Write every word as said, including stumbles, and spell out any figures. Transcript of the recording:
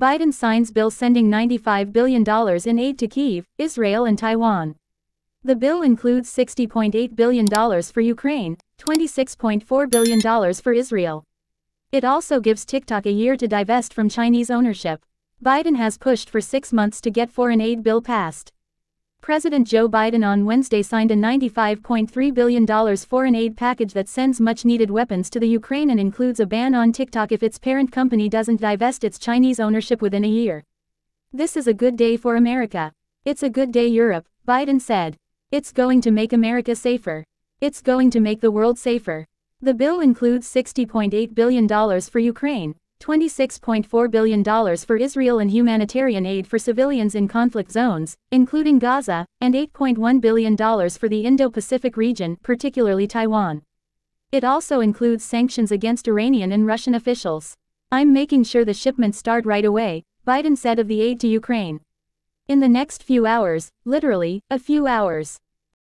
Biden signs bill sending ninety-five billion dollars in aid to Kyiv, Israel and Taiwan. The bill includes sixty point eight billion dollars for Ukraine, twenty-six point four billion dollars for Israel. It also gives TikTok a year to divest from Chinese ownership. Biden has pushed for six months to get foreign aid bill passed. President Joe Biden on Wednesday signed a ninety-five point three billion dollars foreign aid package that sends much-needed weapons to the Ukraine and includes a ban on TikTok if its parent company doesn't divest its Chinese ownership within a year. "This is a good day for America. It's a good day, Europe," Biden said. "It's going to make America safer. It's going to make the world safer." The bill includes sixty point eight billion dollars for Ukraine, twenty-six point four billion dollars for Israel and humanitarian aid for civilians in conflict zones, including Gaza, and eight point one billion dollars for the Indo-Pacific region, particularly Taiwan. It also includes sanctions against Iranian and Russian officials. "I'm making sure the shipments start right away," Biden said of the aid to Ukraine. "In the next few hours, literally, a few hours."